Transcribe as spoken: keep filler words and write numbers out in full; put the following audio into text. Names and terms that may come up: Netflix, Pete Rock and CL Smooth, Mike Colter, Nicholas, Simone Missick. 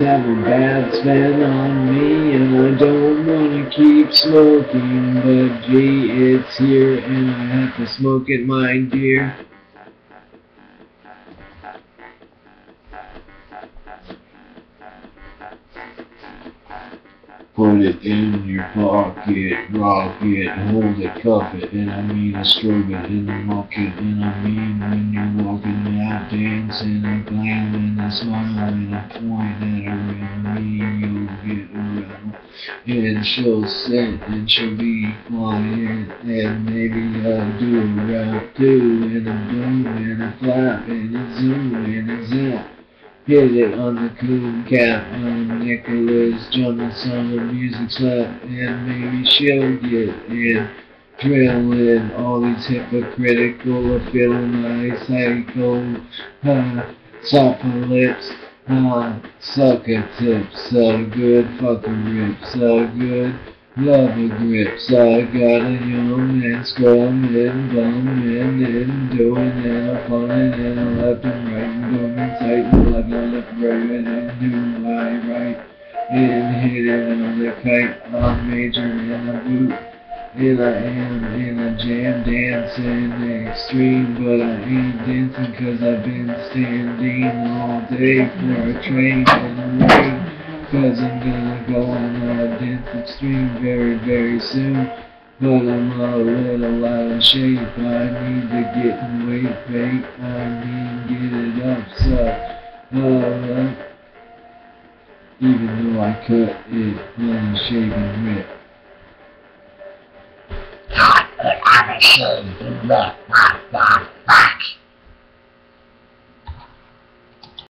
Have a bad spend on me, and I don't wanna keep smoking, but gee, it's here, and I have to smoke it, my dear. Put it in your pocket, rock it, hold it, cuff it, and I mean I strobe it, and I mock it, and I mean when you're walking, and I dance, and I glam, and I smile, and I point at her, and I mean you'll get around, and she'll sit, and she'll be quiet, and maybe I'll do a rap too, and I boom, and I flap, and I zoom, and I zap. Hit it on the coon cap, I'm Nicholas, Jonas on the music slap, and maybe she'll get in. Drilling all these hypocritical, I feel my psycho, ha, supper lips, ha, sucker tips, so good, fucking rips, so good, love a grip, so I gotta yum and scrum and bum and and doing and I'm falling and I'm left and right and going tight and left and left and right and I'm doing my right and hit it and I'm left tight, I'm major and I boot and I am in a jam dancing extreme, but I ain't dancing cause I've been standing all day for a train and I'm waiting. Cause I'm gonna go on a dance extreme very very soon. But I'm a little out of shape, I need to get in weight, babe. I mean get it up, so uh, even though I cut it on a shaving rip. Cut it on a shaving rip, what the fuck?